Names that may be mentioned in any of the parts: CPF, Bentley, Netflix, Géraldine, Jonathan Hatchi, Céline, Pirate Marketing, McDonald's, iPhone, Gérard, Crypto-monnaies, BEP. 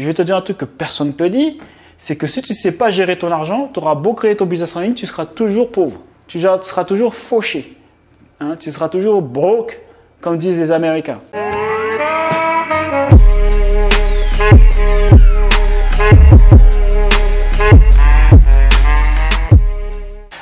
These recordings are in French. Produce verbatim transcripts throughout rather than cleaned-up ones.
je vais te dire un truc que personne ne te dit, c'est que si tu ne sais pas gérer ton argent, tu auras beau créer ton business en ligne, tu seras toujours pauvre. Tu seras toujours fauché. Hein, tu seras toujours broke, comme disent les Américains.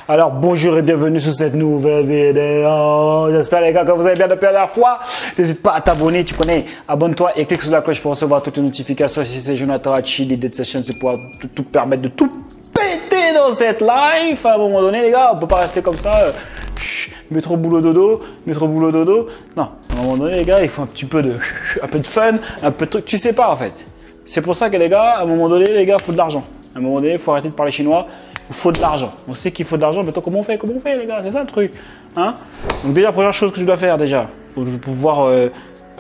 Alors bonjour et bienvenue sur cette nouvelle vidéo. J'espère les gars que vous allez bien depuis la dernière fois. N'hésite pas à t'abonner, tu connais. Abonne-toi et clique sur la cloche pour recevoir toutes les notifications. Si c'est Jonathan Hatchi, l'idée de cette chaîne, c'est pour tout, tout permettre de tout péter dans cette life. À un moment donné les gars, on peut pas rester comme ça. Métro boulot dodo, métro boulot dodo. Non, à un moment donné les gars, il faut un petit peu de, un peu de fun, un peu de truc. Tu sais pas en fait. C'est pour ça que les gars, à un moment donné les gars, faut de l'argent. À un moment donné, il faut arrêter de parler chinois. Il faut de l'argent. On sait qu'il faut de l'argent, mais toi, comment on fait? Comment on fait, les gars? C'est ça le truc. Hein? Donc, déjà, première chose que tu dois faire, déjà, pour pouvoir, euh,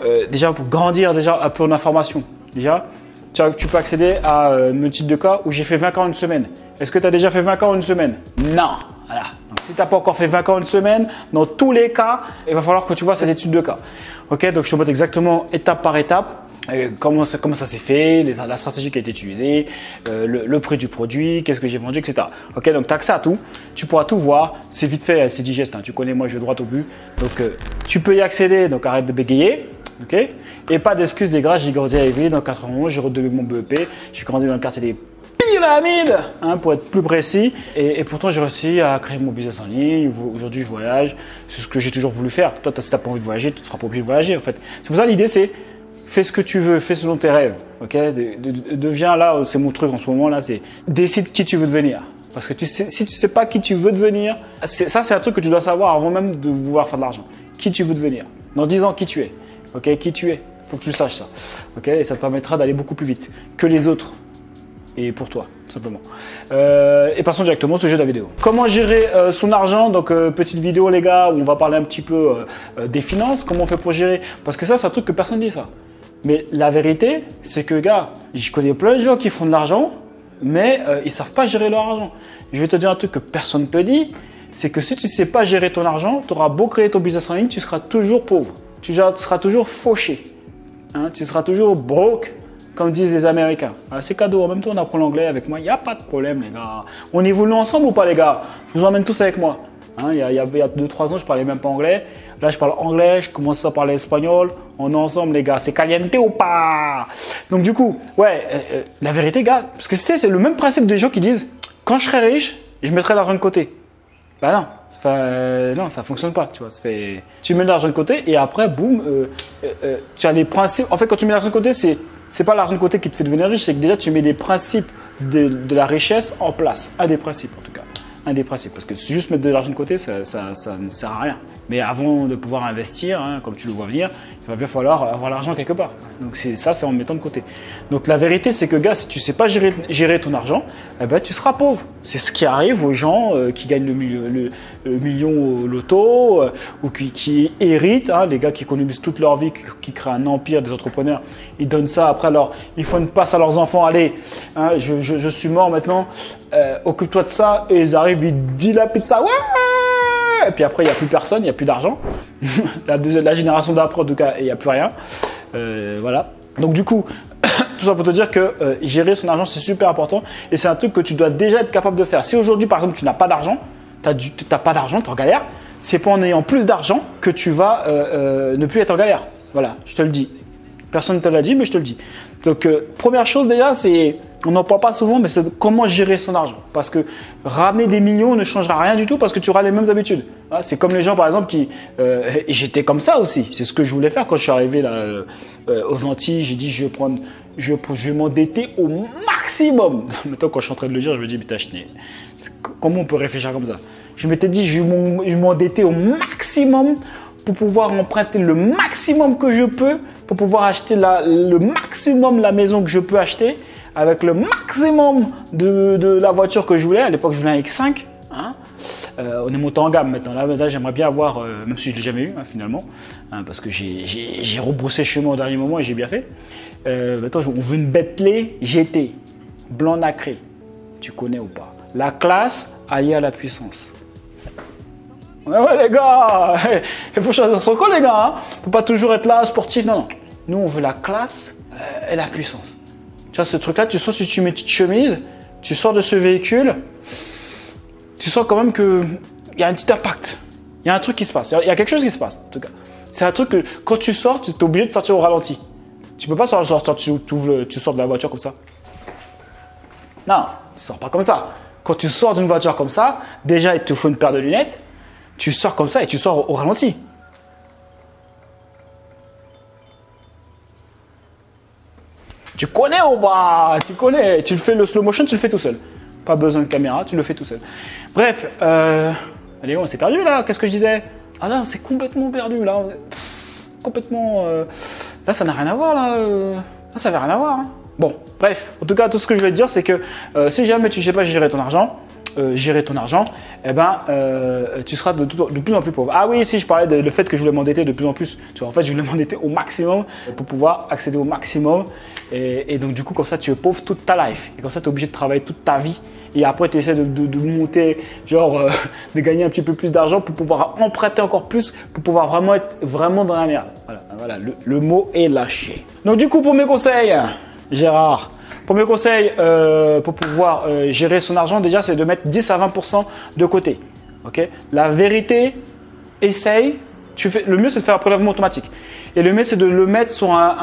euh, déjà, pour grandir, déjà, un peu en information. Déjà, tu, as, tu peux accéder à euh, mon titre de cas où j'ai fait vingt K en une semaine. Est-ce que tu as déjà fait vingt K en une semaine? Non. Voilà. Donc, si tu n'as pas encore fait vingt K en une semaine, dans tous les cas, il va falloir que tu vois cette étude de cas. Ok? Donc, je te montre exactement étape par étape. Euh, comment ça, comment ça s'est fait, les, la stratégie qui a été utilisée, euh, le, le prix du produit, qu'est-ce que j'ai vendu, et cetera. Ok, donc tu as accès à tout, tu pourras tout voir, c'est vite fait, c'est digeste, hein. Tu connais, moi je vais droit au but, donc euh, tu peux y accéder, donc arrête de bégayer, ok, et pas d'excuses des gars, j'ai grandi à Évry dans quatre-vingt-onze, j'ai redoublé mon B E P, j'ai grandi dans le quartier des pyramides, hein, pour être plus précis, et, et pourtant j'ai réussi à créer mon business en ligne, aujourd'hui je voyage, c'est ce que j'ai toujours voulu faire, toi si tu n'as pas envie de voyager, tu ne seras pas obligé de voyager en fait, c'est pour ça l'idée c'est, fais ce que tu veux, fais selon tes rêves, ok? de, de, de, Deviens là, c'est mon truc en ce moment là, c'est décide qui tu veux devenir. Parce que tu sais, si tu ne sais pas qui tu veux devenir, ça c'est un truc que tu dois savoir avant même de vouloir faire de l'argent. Qui tu veux devenir? Dans dix ans, qui tu es? Ok? Qui tu es? Il faut que tu saches ça, ok? Et ça te permettra d'aller beaucoup plus vite que les autres et pour toi, tout simplement. Euh, et passons directement au sujet de la vidéo. Comment gérer euh, son argent? Donc, euh, petite vidéo les gars, où on va parler un petit peu euh, euh, des finances, comment on fait pour gérer? Parce que ça, c'est un truc que personne ne dit ça. Mais la vérité, c'est que, gars, je connais plein de gens qui font de l'argent, mais euh, ils ne savent pas gérer leur argent. Je vais te dire un truc que personne ne te dit, c'est que si tu ne sais pas gérer ton argent, tu auras beau créer ton business en ligne, tu seras toujours pauvre. Tu seras toujours fauché. Hein, tu seras toujours broke, comme disent les Américains. C'est cadeau. En même temps, on apprend l'anglais avec moi. Il n'y a pas de problème, les gars. On évolue ensemble ou pas, les gars? Je vous emmène tous avec moi. Hein, il y a deux trois ans, je parlais même pas anglais. Là, je parle anglais, je commence à parler espagnol. On est ensemble, les gars. C'est caliente ou pas? Donc, du coup, ouais, euh, la vérité, gars, parce que c'est le même principe des gens qui disent quand je serai riche, je mettrai l'argent de côté. Bah non, ça euh, non, ça fonctionne pas. Tu vois, ça fait, tu mets l'argent de côté et après, boum, euh, euh, euh, tu as les principes. En fait, quand tu mets l'argent de côté, c'est c'est pas l'argent de côté qui te fait devenir riche, c'est que déjà tu mets des principes de, de la richesse en place. Un des principes, en tout cas. Un des principes, parce que juste mettre de l'argent de côté, ça, ça, ça ne sert à rien. Mais avant de pouvoir investir, hein, comme tu le vois venir, il va bien falloir avoir l'argent quelque part. Donc ça, c'est en mettant de côté. Donc la vérité, c'est que gars, si tu ne sais pas gérer, gérer ton argent, eh ben, tu seras pauvre. C'est ce qui arrive aux gens euh, qui gagnent le, le, le million au loto euh, ou qui, qui héritent, hein, les gars qui économisent toute leur vie, qui, qui créent un empire des entrepreneurs. Ils donnent ça après, alors ils font une passe à leurs enfants. Allez, hein, je, je, je suis mort maintenant. Euh, occupe-toi de ça, et ils arrivent, ils dilapident ça, ouais, et puis après il n'y a plus personne, il n'y a plus d'argent, la, la génération d'après en tout cas, il n'y a plus rien, euh, voilà, donc du coup, tout ça pour te dire que euh, gérer son argent c'est super important, et c'est un truc que tu dois déjà être capable de faire. Si aujourd'hui par exemple tu n'as pas d'argent, tu n'as pas d'argent, tu es en galère, c'est pas en ayant plus d'argent que tu vas euh, euh, ne plus être en galère, voilà, je te le dis, personne ne te l'a dit mais je te le dis. Donc euh, première chose déjà c'est, on n'en parle pas souvent, mais c'est comment gérer son argent. Parce que ramener des millions ne changera rien du tout parce que tu auras les mêmes habitudes. C'est comme les gens, par exemple, qui… Euh, j'étais comme ça aussi. C'est ce que je voulais faire quand je suis arrivé là, euh, aux Antilles. J'ai dit, je vais, prendre, je, je vais m'endetter au maximum. Maintenant, quand je suis en train de le dire, je me dis, putain, comment on peut réfléchir comme ça? Je m'étais dit, je vais m'endetter au maximum pour pouvoir emprunter le maximum que je peux, pour pouvoir acheter la, le maximum la maison que je peux acheter, avec le maximum de, de la voiture que je voulais. À l'époque, je voulais un X cinq. Hein, euh, on est monté en gamme maintenant. Là, là j'aimerais bien avoir, euh, même si je ne l'ai jamais eu hein, finalement, hein, parce que j'ai rebroussé chemin au dernier moment et j'ai bien fait. Euh, maintenant, on veut une Bentley G T, blanc nacré. Tu connais ou pas? La classe alliée à la puissance. Ouais, ouais les gars, il faut choisir son camp les gars. Il hein, ne faut pas toujours être là, sportif. Non, non. Nous, on veut la classe euh, et la puissance. Tu vois, ce truc-là, tu sors, si tu mets une petite chemise, tu sors de ce véhicule, tu sens quand même qu'il y a un petit impact. Il y a un truc qui se passe. Il y a quelque chose qui se passe, en tout cas. C'est un truc que quand tu sors, tu es obligé de sortir au ralenti. Tu ne peux pas sortir, genre, tu, tu, tu sors de la voiture comme ça. Non, tu ne sors pas comme ça. Quand tu sors d'une voiture comme ça, déjà, il te faut une paire de lunettes. Tu sors comme ça et tu sors au ralenti. Tu connais au bas, tu connais. Tu le fais, le slow motion, tu le fais tout seul. Pas besoin de caméra, tu le fais tout seul. Bref, euh, allez, on s'est perdu là. Qu'est-ce que je disais? Ah là, on s'est complètement perdu là. Pff, complètement. Euh, là, ça n'a rien à voir là. Euh, là ça n'a rien à voir. Hein. Bon, bref, en tout cas, tout ce que je vais te dire, c'est que euh, si jamais tu ne sais pas gérer ton argent, euh, gérer ton argent, eh ben, euh, tu seras de, de, de plus en plus pauvre. Ah oui, si je parlais de le fait que je voulais m'endetter de plus en plus, tu vois, en fait, je voulais m'endetter au maximum pour pouvoir accéder au maximum. Et, et donc, du coup, comme ça, tu es pauvre toute ta life. Et comme ça, tu es obligé de travailler toute ta vie. Et après, tu essaies de, de, de monter, genre, euh, de gagner un petit peu plus d'argent pour pouvoir emprunter encore plus, pour pouvoir vraiment être vraiment dans la merde. Voilà, voilà le, le mot est lâché. Donc, du coup, pour mes conseils, Gérard, premier conseil euh, pour pouvoir euh, gérer son argent, déjà, c'est de mettre dix à vingt pour cent de côté. Okay, la vérité, essaye. Tu fais, le mieux, c'est de faire un prélèvement automatique. Et le mieux, c'est de le mettre sur un,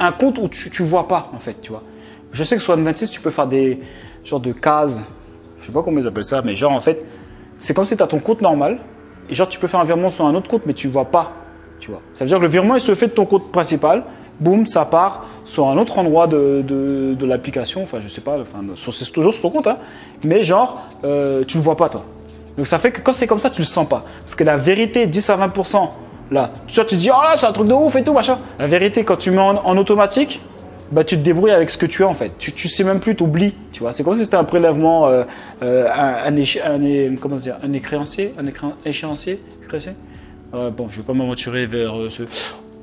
un, un compte où tu ne vois pas, en fait. Tu vois. Je sais que sur N vingt-six, tu peux faire des genres de cases. Je ne sais pas comment ils appellent ça, mais genre, en fait, c'est comme si tu as ton compte normal. Et genre, tu peux faire un virement sur un autre compte, mais tu ne vois pas. Tu vois. Ça veut dire que le virement, il se fait de ton compte principal. Boum, ça part sur un autre endroit de, de, de l'application. Enfin, je sais pas, enfin, c'est toujours sur ton compte, hein. Mais genre, euh, tu ne le vois pas, toi. Donc, ça fait que quand c'est comme ça, tu ne le sens pas. Parce que la vérité, dix à vingt pour cent, là, tu te dis, oh là, c'est un truc de ouf et tout, machin. La vérité, quand tu mets en, en automatique, bah, tu te débrouilles avec ce que tu as, en fait. Tu ne sais même plus, tu oublies, tu vois. C'est comme si c'était un prélèvement, euh, euh, un, un, éche, un, comment dire, un échéancier, un échéancier, échéancier. Euh, bon, je ne vais pas m'aventurer vers euh, ce...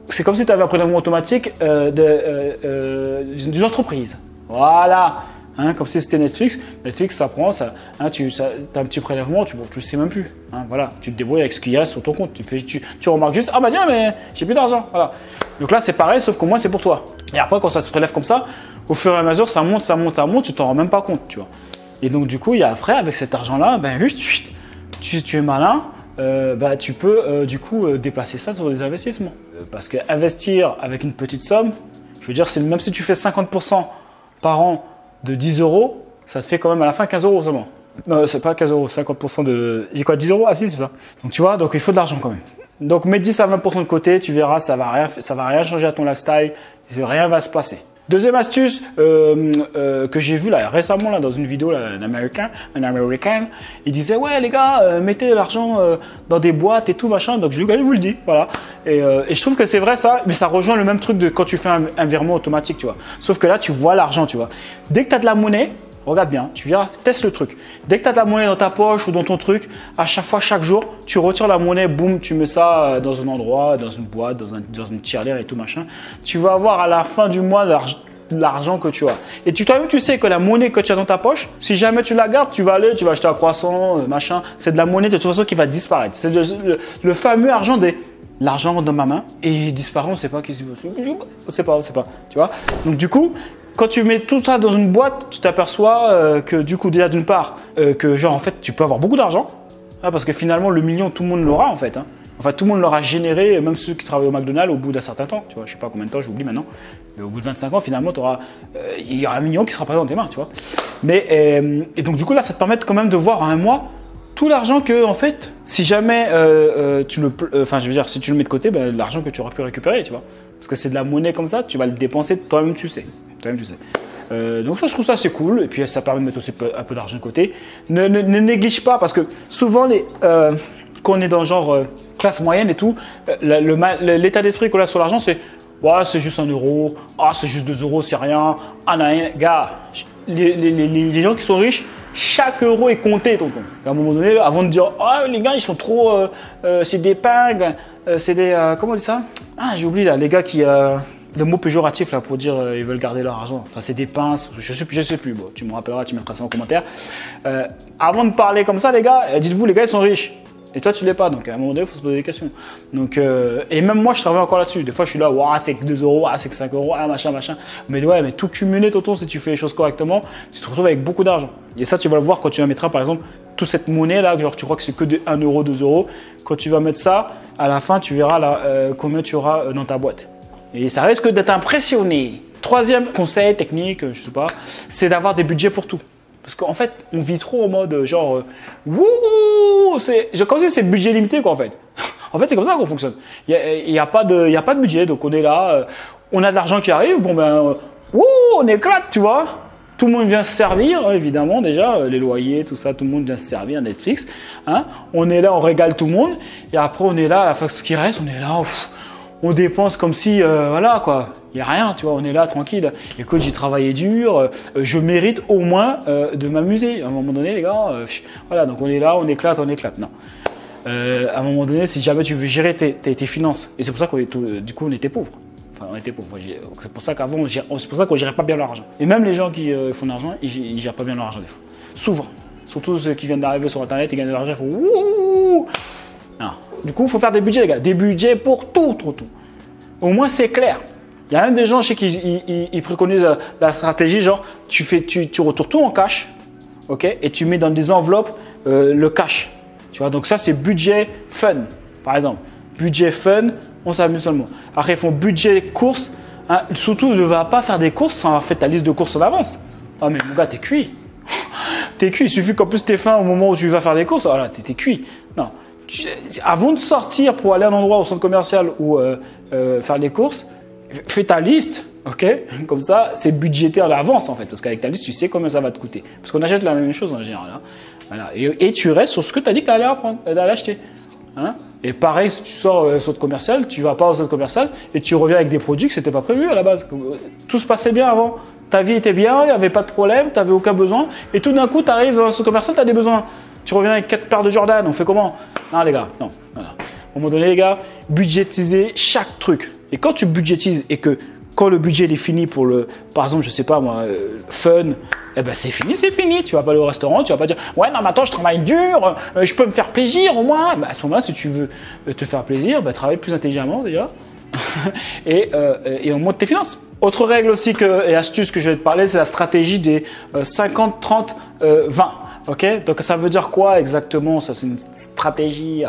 C'est comme si tu avais un prélèvement automatique euh, d'une euh, euh, entreprise. Voilà. Hein, comme si c'était Netflix. Netflix, ça prend, ça, hein, tu ça, as un petit prélèvement, tu ne tu sais même plus. Hein, voilà. Tu te débrouilles avec ce qu'il y a sur ton compte. Tu, fais, tu, tu remarques juste, ah bah tiens, mais j'ai plus d'argent. Voilà. Donc là, c'est pareil, sauf qu'au moins, c'est pour toi. Et après, quand ça se prélève comme ça, au fur et à mesure, ça monte, ça monte, ça monte, tu t'en rends même pas compte. Tu vois. Et donc, du coup, y a après, avec cet argent-là, ben, tu, tu es malin. Euh, bah, tu peux euh, du coup euh, déplacer ça sur des investissements. Euh, parce que investir avec une petite somme, je veux dire, même si tu fais cinquante pour cent par an de dix euros, ça te fait quand même à la fin quinze euros seulement. Non, c'est pas quinze euros, cinquante pour cent de. J'ai quoi, dix euros? Ah si, c'est ça. Donc tu vois, donc il faut de l'argent quand même. Donc mets dix à vingt pour cent de côté, tu verras, ça va rien, ça va rien changer à ton lifestyle, rien va se passer. Deuxième astuce euh, euh, que j'ai vue là, récemment là, dans une vidéo d'un américain, un américain, il disait ouais les gars, euh, mettez l'argent euh, dans des boîtes et tout machin. Donc je lui ai dit, je vous le dis, voilà. Et, euh, et je trouve que c'est vrai ça, mais ça rejoint le même truc de quand tu fais un, un virement automatique, tu vois. Sauf que là, tu vois l'argent, tu vois. Dès que tu as de la monnaie, regarde bien, tu verras, teste le truc. Dès que tu as de la monnaie dans ta poche ou dans ton truc, à chaque fois, chaque jour, tu retires la monnaie, boum, tu mets ça dans un endroit, dans une boîte, dans, un, dans une tirelire et tout machin. Tu vas avoir à la fin du mois l'argent que tu as. Et tu, toi-même, tu sais que la monnaie que tu as dans ta poche, si jamais tu la gardes, tu vas aller, tu vas acheter un croissant, machin. C'est de la monnaie de toute façon qui va disparaître. C'est le, le fameux argent des... L'argent dans ma main et il disparaît, on ne sait pas qui c'est. On sait pas, on sait pas, tu vois. Donc du coup, quand tu mets tout ça dans une boîte, tu t'aperçois euh, que du coup déjà d'une part, euh, que genre en fait tu peux avoir beaucoup d'argent, hein, parce que finalement le million tout le monde l'aura en fait. Hein. Enfin tout le monde l'aura généré, même ceux qui travaillent au McDonald's au bout d'un certain temps, tu vois. Je sais pas combien de temps, j'oublie maintenant. Mais au bout de vingt-cinq ans, finalement, tu auras, il euh, y aura un million qui sera pas dans tes mains, tu vois. Mais euh, et donc du coup là, ça te permet quand même de voir en un mois tout l'argent que, en fait, si jamais euh, euh, tu le, enfin, euh, je veux dire, si tu le mets de côté, ben, l'argent que tu aurais pu récupérer, tu vois, parce que c'est de la monnaie comme ça, tu vas le dépenser toi-même, tu sais, toi-même, tu sais. Euh, donc ça, je trouve ça c'est cool, et puis ça permet de mettre aussi un peu d'argent de côté. Ne, ne, ne néglige pas, parce que souvent, les, euh, quand on est dans genre euh, classe moyenne et tout, euh, l'état d'esprit qu'on a sur l'argent, c'est ouais, c'est juste un euro, ah, c'est juste deux euros, c'est rien, ah, rien, gars, les, les, les, les gens qui sont riches. Chaque euro est compté, tonton. À un moment donné, avant de dire « Oh, les gars, ils sont trop… Euh, euh, c'est des pingles, euh, c'est des… Euh, comment on dit ça ?» Ah, j'ai oublié là, les gars qui… Euh, le mot péjoratif là pour dire euh, ils veulent garder leur argent. Enfin, c'est des pinces, je sais plus, je sais plus. Bon, tu me rappelleras, tu mettras ça en commentaire. Euh, avant de parler comme ça, les gars, dites-vous, les gars, ils sont riches. Et toi, tu l'es pas. Donc, à un moment donné, il faut se poser des questions. Donc, euh, et même moi, je travaille encore là-dessus. Des fois, je suis là, ouah, c'est que deux euros, ah, c'est que cinq euros, ah, machin, machin. Mais ouais, mais tout cumulé, tonton, si tu fais les choses correctement, tu te retrouves avec beaucoup d'argent. Et ça, tu vas le voir quand tu vas mettre, par exemple, toute cette monnaie-là, genre tu crois que c'est que des un euro, deux euros. Quand tu vas mettre ça, à la fin, tu verras là, euh, combien tu auras dans ta boîte. Et ça risque d'être impressionné. Troisième conseil technique, je sais pas, c'est d'avoir des budgets pour tout. Parce qu'en fait, on vit trop en mode genre, euh, wouh, c'est comme si c'est budget limité quoi en fait. En fait, c'est comme ça qu'on fonctionne. Il n'y a, a, a pas de budget, donc on est là, euh, on a de l'argent qui arrive, bon ben, euh, wouh, on éclate, tu vois. Tout le monde vient se servir, évidemment déjà, les loyers, tout ça, tout le monde vient se servir, Netflix. Hein. On est là, on régale tout le monde, et après on est là, à la fin ce qui reste, on est là, pff, on dépense comme si, euh, voilà quoi. Il n'y a rien, tu vois, on est là tranquille. Écoute, j'ai travaillé dur, euh, je mérite au moins euh, de m'amuser. À un moment donné, les gars, euh, voilà, donc on est là, on éclate, on éclate. Non. Euh, à un moment donné, si jamais tu veux gérer tes, tes, tes finances, et c'est pour ça qu'on euh, du coup, on était pauvres. Enfin, on était pauvres. C'est pour ça qu'avant, c'est pour ça qu'on gérait pas bien leur argent. Et même les gens qui euh, font de l'argent, ils, ils gèrent pas bien leur argent des fois. Souvent. Surtout ceux qui viennent d'arriver sur Internet, ils gagnent de l'argent, ils font wouh. Non. Du coup, il faut faire des budgets, les gars. Des budgets pour tout, pour tout. Au moins, c'est clair. Il y a même des gens chez qui ils, ils, ils préconisent la stratégie genre tu, fais, tu, tu retournes tout en cash, okay, et tu mets dans des enveloppes euh, le cash. Tu vois, donc ça c'est budget fun par exemple. Budget fun, on s'amuse seulement. Après ils font budget course, hein, surtout ne va pas faire des courses sans avoir fait ta liste de courses en avance. Ah mais mon gars t'es cuit, t'es cuit, il suffit qu'en plus t'es faim au moment où tu vas faire des courses, voilà, t'es cuit. Non. Tu, avant de sortir pour aller à un endroit au centre commercial ou euh, euh, faire les courses, fais ta liste, ok? Comme ça, c'est budgété à l'avance en fait, parce qu'avec ta liste, tu sais combien ça va te coûter. Parce qu'on achète la même chose en général. Hein. Voilà. Et, et tu restes sur ce que tu as dit que tu allais apprendre, tu allais acheter. Hein? Et pareil, si tu sors au centre commercial, tu vas pas au centre commercial et tu reviens avec des produits que c'était pas prévu à la base. Tout se passait bien avant. Ta vie était bien, il n'y avait pas de problème, tu n'avais aucun besoin. Et tout d'un coup, tu arrives dans le centre commercial, tu as des besoins. Tu reviens avec quatre paires de Jordan, on fait comment? Non, les gars, non. Voilà. À un moment donné, les gars, budgétiser chaque truc. Et quand tu budgétises et que quand le budget il est fini pour le, par exemple, je sais pas moi, euh, fun, eh ben c'est fini, c'est fini. Tu vas pas aller au restaurant, tu vas pas dire ouais non mais attends je travaille dur, euh, je peux me faire plaisir au moins. Ben, à ce moment-là, si tu veux te faire plaisir, ben, travaille plus intelligemment déjà et, euh, et on monte tes finances. Autre règle aussi que, et astuce que je vais te parler, c'est la stratégie des euh, cinquante, trente, vingt. Okay, donc ça veut dire quoi exactement? Ça c'est une stratégie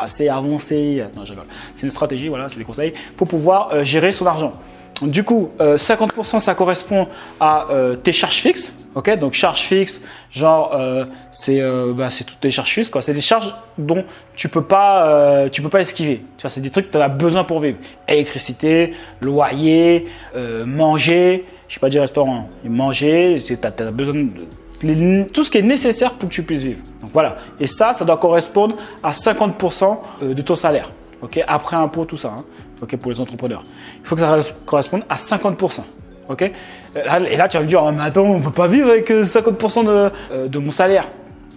assez avancée. Non, je rigole. C'est une stratégie, voilà, c'est des conseils pour pouvoir euh, gérer son argent. Du coup, euh, cinquante pour cent ça correspond à euh, tes charges fixes. Okay, donc charges fixes, genre euh, c'est euh, bah, toutes tes charges fixes, quoi. C'est des charges dont tu peux pas, euh, tu peux pas esquiver. Tu vois, c'est des trucs que tu as besoin pour vivre. Électricité, loyer, euh, manger. Je sais pas dire restaurant. Manger, tu as, as besoin de Les, tout ce qui est nécessaire pour que tu puisses vivre. Donc voilà. Et ça, ça doit correspondre à cinquante pour cent de ton salaire. Okay, après impôt, tout ça. Hein. Okay, pour les entrepreneurs. Il faut que ça corresponde à cinquante pour cent. Okay, et là, tu vas me dire, oh, mais attends, on ne peut pas vivre avec cinquante pour cent de, de mon salaire.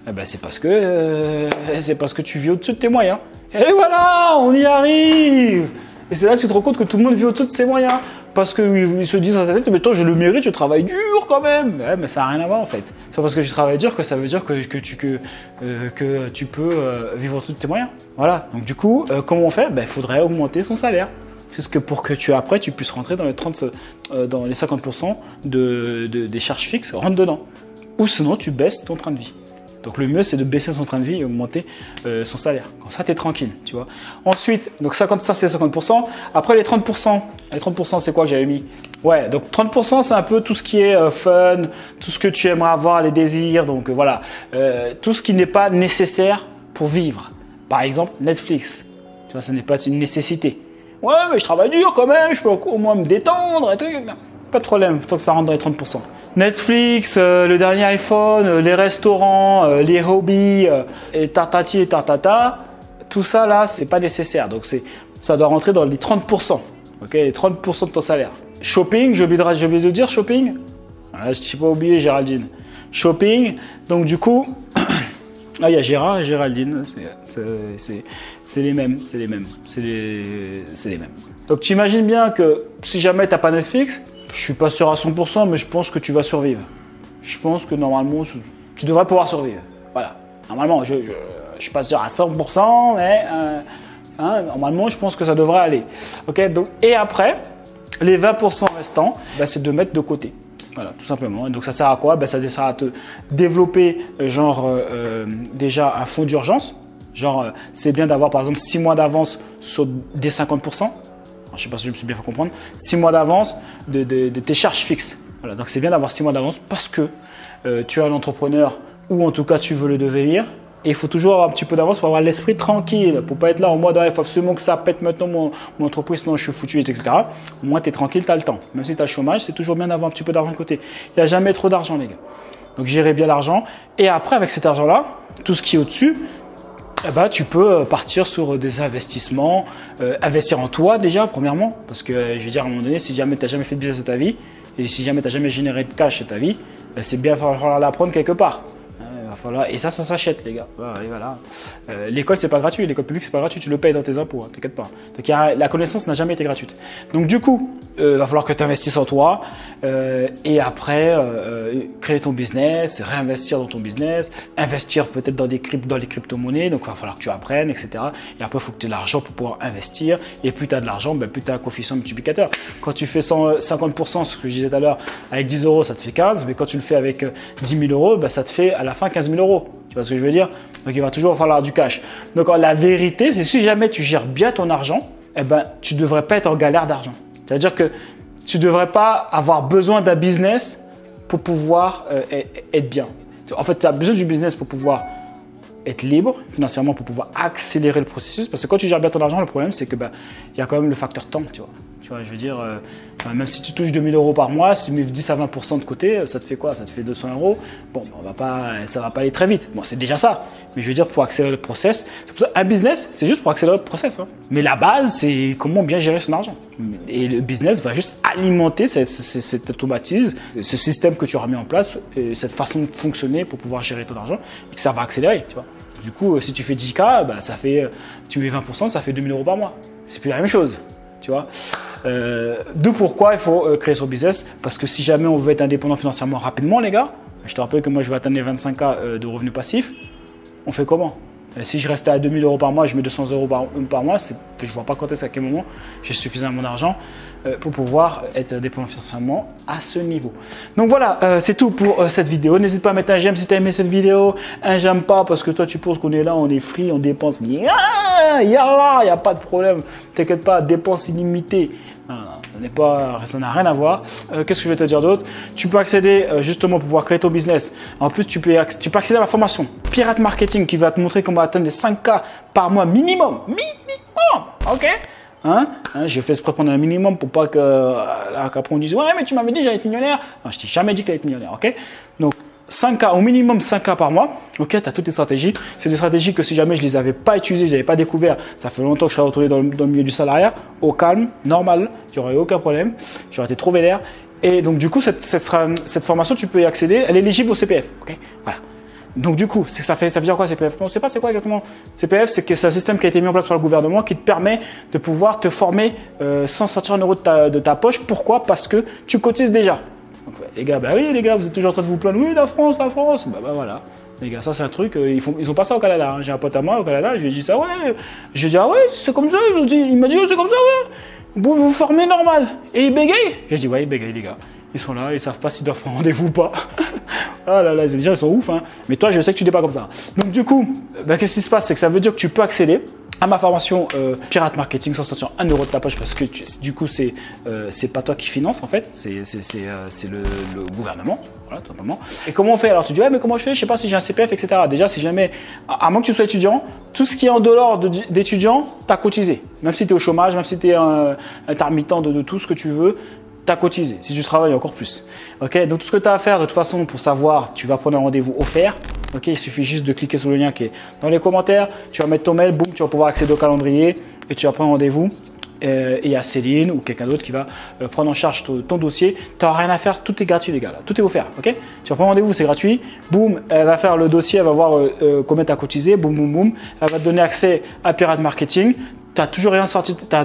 Eh ben, c'est parce que euh, c'est parce que tu vis au-dessus de tes moyens. Et voilà, on y arrive. Et c'est là que tu te rends compte que tout le monde vit au-dessus de ses moyens. Parce qu'ils se disent dans sa tête, mais toi je le mérite, je travaille dur quand même. Ouais, mais ça n'a rien à voir en fait. C'est parce que tu travailles dur que ça veut dire que, que, tu, que, euh, que tu peux euh, vivre tous tes moyens. Voilà, donc du coup, euh, comment on fait? Ben, il faudrait augmenter son salaire. Parce que pour que tu, après, tu puisses rentrer dans les, trente, euh, dans les cinquante pour cent de, de, des charges fixes, rentre dedans. Ou sinon, tu baisses ton train de vie. Donc le mieux, c'est de baisser son train de vie et augmenter euh, son salaire. Comme ça, tu es tranquille, tu vois. Ensuite, donc cinquante pour cent, ça c'est cinquante pour cent. Après, les trente pour cent, les trente pour cent, c'est quoi que j'avais mis? Ouais, donc trente pour cent, c'est un peu tout ce qui est euh, fun, tout ce que tu aimerais avoir, les désirs. Donc euh, voilà, euh, tout ce qui n'est pas nécessaire pour vivre. Par exemple, Netflix, tu vois, ce n'est pas une nécessité. Ouais, mais je travaille dur quand même, je peux au moins me détendre et tout. Pas de problème, tant que ça rentre dans les trente pour cent. Netflix, euh, le dernier iPhone, euh, les restaurants, euh, les hobbies, euh, et tartati et tartata, tout ça là, c'est pas nécessaire. Donc ça doit rentrer dans les trente pour cent, okay, les trente pour cent de ton salaire. Shopping, j'ai oublié de dire shopping. Ah, je n'ai pas oublié Géraldine. Shopping, donc du coup, ah, il y a Gérard et Géraldine, c'est les mêmes, c'est les mêmes, c'est les, les mêmes. Donc tu imagines bien que si jamais tu n'as pas Netflix, je suis pas sûr à cent pour cent, mais je pense que tu vas survivre. Je pense que normalement, tu devrais pouvoir survivre. Voilà. Normalement, je, je, je suis pas sûr à cent pour cent, mais euh, hein, normalement, je pense que ça devrait aller. Okay, donc, et après, les vingt pour cent restants, bah, c'est de mettre de côté. Voilà, tout simplement. Et donc, ça sert à quoi? Ben, ça sert à te développer, genre, euh, déjà un fonds d'urgence. Genre, euh, c'est bien d'avoir, par exemple, six mois d'avance sur des cinquante pour cent. Alors, je ne sais pas si je me suis bien fait comprendre. six mois d'avance de, de, de tes charges fixes. Voilà, donc c'est bien d'avoir six mois d'avance parce que euh, tu es un entrepreneur ou en tout cas, tu veux le devenir. Et il faut toujours avoir un petit peu d'avance pour avoir l'esprit tranquille, pour pas être là en mode ah, il faut absolument que ça pète maintenant mon, mon entreprise, sinon je suis foutu, et cetera. Au moins, tu es tranquille, tu as le temps. Même si tu as le chômage, c'est toujours bien d'avoir un petit peu d'argent de côté. Il n'y a jamais trop d'argent, les gars. Donc, gérez bien l'argent. Et après, avec cet argent-là, tout ce qui est au-dessus, eh ben, tu peux partir sur des investissements, euh, investir en toi déjà, premièrement. Parce que, je veux dire, à un moment donné, si jamais tu n'as jamais fait de business de ta vie et si jamais tu n'as jamais généré de cash de ta vie, c'est bien falloir l'apprendre quelque part. Voilà. Et ça, ça s'achète, les gars. Voilà. Euh, l'école, c'est pas gratuit. L'école publique, c'est pas gratuit. Tu le payes dans tes impôts, hein, t'inquiète pas. Donc, a, la connaissance n'a jamais été gratuite. Donc, du coup, il euh, va falloir que tu investisses en toi euh, et après, euh, créer ton business, réinvestir dans ton business, investir peut-être dans, dans les crypto-monnaies. Donc, il va falloir que tu apprennes, et cetera. Et après, il faut que tu aies de l'argent pour pouvoir investir. Et plus tu as de l'argent, ben, plus tu as un coefficient multiplicateur. Quand tu fais cent cinquante pour cent, ce que je disais tout à l'heure, avec dix euros, ça te fait quinze. Mais quand tu le fais avec dix mille euros, ben, ça te fait à la fin quinze mille euros. Tu vois ce que je veux dire? Donc, il va toujours falloir du cash. Donc, la vérité, c'est si jamais tu gères bien ton argent, eh ben, tu ne devrais pas être en galère d'argent. C'est-à-dire que tu ne devrais pas avoir besoin d'un business pour pouvoir euh, être bien. En fait, tu as besoin du business pour pouvoir être libre financièrement, pour pouvoir accélérer le processus. Parce que quand tu gères bien ton argent, le problème, c'est que ben, y a quand même le facteur temps, tu vois. Tu vois, je veux dire, euh, même si tu touches deux mille euros par mois, si tu mets dix à vingt pour cent de côté, ça te fait quoi? Ça te fait deux cents euros. Bon, on va pas, ça ne va pas aller très vite. Bon, c'est déjà ça. Mais je veux dire, pour accélérer le process, c'est pour ça, un business, c'est juste pour accélérer le process. Hein. Mais la base, c'est comment bien gérer son argent. Et le business va juste alimenter cet, cet, cet automatisme, ce système que tu auras mis en place, et cette façon de fonctionner pour pouvoir gérer ton argent, et que ça va accélérer, tu vois. Du coup, si tu fais dix K, bah, ça fait, tu mets vingt pour cent, ça fait deux mille euros par mois. C'est plus la même chose, tu vois. Euh, de pourquoi il faut euh, créer son business, parce que si jamais on veut être indépendant financièrement rapidement, les gars, je te rappelle que moi je veux atteindre les vingt-cinq K euh, de revenus passifs, on fait comment? euh, Si je restais à deux mille euros par mois, je mets deux cents euros par, par mois, je ne vois pas quand est-ce, à quel moment j'ai suffisamment d'argent euh, pour pouvoir être indépendant financièrement à ce niveau. Donc voilà, euh, c'est tout pour euh, cette vidéo. N'hésite pas à mettre un j'aime si tu as aimé cette vidéo, un j'aime pas parce que toi tu penses qu'on est là, on est free, on dépense, il n'y a pas de problème, t'inquiète pas, dépenses illimitées. Non, non, pas, ça n'a rien à voir. Euh, Qu'est-ce que je vais te dire d'autre? Tu peux accéder euh, justement pour pouvoir créer ton business. En plus, tu peux, tu peux accéder à ma formation Pirate Marketing qui va te montrer comment atteindre les cinq K par mois minimum. Minimum, ok? Hein? Hein, je fais exprès prendre un minimum pour pas que euh, qu'après on dise ouais, mais tu m'avais dit que j'allais être millionnaire. Non, je t'ai jamais dit que j'allais être millionnaire, ok? Donc, cinq K, au minimum cinq K par mois, ok, tu as toutes les stratégies. C'est des stratégies que si jamais je ne les avais pas utilisées, je n'avais pas découvert, ça fait longtemps que je serais retourné dans le, dans le milieu du salariat, au calme, normal, il n'y aurait eu aucun problème, j'aurais été trop vénère. Et donc du coup, cette, cette, cette formation, tu peux y accéder, elle est éligible au C P F, ok, voilà. Donc du coup, ça, fait, ça veut dire quoi C P F? On ne sait pas c'est quoi exactement. C P F, c'est que c'est un système qui a été mis en place par le gouvernement qui te permet de pouvoir te former euh, sans sortir un euro de ta, de ta poche. Pourquoi? Parce que tu cotises déjà. Donc, les gars, bah oui, les gars, vous êtes toujours en train de vous plaindre. Oui, la France, la France. Bah, bah voilà. Les gars, ça, c'est un truc. Euh, ils font, ils ont pas ça au Canada. Hein. J'ai un pote à moi au Canada. Je lui ai dit ça, ouais. Je lui ai dit, ah ouais, c'est comme ça. Ils ont dit, il m'a dit, oh, c'est comme ça, ouais. Vous vous formez normal. Et ils bégayent. J'ai dit, ouais, ils bégayent, les gars. Ils sont là, ils savent pas s'ils doivent prendre rendez-vous ou pas. Ah là là, les gens, ils sont ouf. Hein. Mais toi, je sais que tu n'es pas comme ça. Donc, du coup, bah, qu'est-ce qui se passe? C'est que ça veut dire que tu peux accéder à ma formation euh, Pirate Marketing sans sortir un euro de ta poche parce que tu, du coup c'est euh, c'est pas toi qui finance en fait, c'est euh, le, le gouvernement, voilà, tout simplement. Et comment on fait? Alors tu dis ouais mais comment je fais? Je sais pas si j'ai un C P F etc. Déjà si jamais, à, à moins que tu sois étudiant, tout ce qui est en dehors d'étudiant, tu as cotisé. Même si tu es au chômage, même si tu es un intermittent de, de tout ce que tu veux, t'as cotisé. Si tu travailles, encore plus. Ok, donc tout ce que tu as à faire de toute façon pour savoir, tu vas prendre un rendez-vous offert. Ok, il suffit juste de cliquer sur le lien qui est dans les commentaires. Tu vas mettre ton mail, boum, tu vas pouvoir accéder au calendrier et tu vas prendre rendez-vous. Et il y a Céline ou quelqu'un d'autre qui va prendre en charge ton, ton dossier. Tu n'auras rien à faire, tout est gratuit les gars, là. Tout est offert, ok? Tu vas prendre rendez-vous, c'est gratuit, boum, elle va faire le dossier, elle va voir euh, euh, combien tu as cotisé, boum, boum, boum, elle va te donner accès à Pirate Marketing, tu n'as toujours,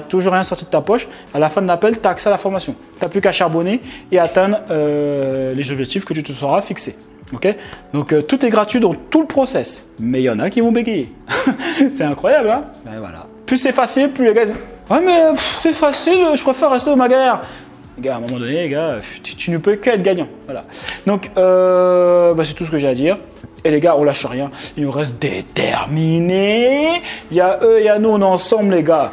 toujours rien sorti de ta poche, à la fin de l'appel, tu as accès à la formation, tu n'as plus qu'à charbonner et atteindre euh, les objectifs que tu te seras fixés. Okay, donc euh, tout est gratuit dans tout le process, mais il y en a qui vont bégayer. C'est incroyable, hein, ben voilà. Plus c'est facile, plus les gars disent « Ouais mais c'est facile, je préfère rester dans ma galère ». Les gars, à un moment donné, les gars, tu, tu ne peux qu'être gagnant. Voilà. Donc, euh, bah, c'est tout ce que j'ai à dire. Et les gars, on lâche rien. Il nous reste déterminés. Il y a eux, il y a nous, on est ensemble les gars.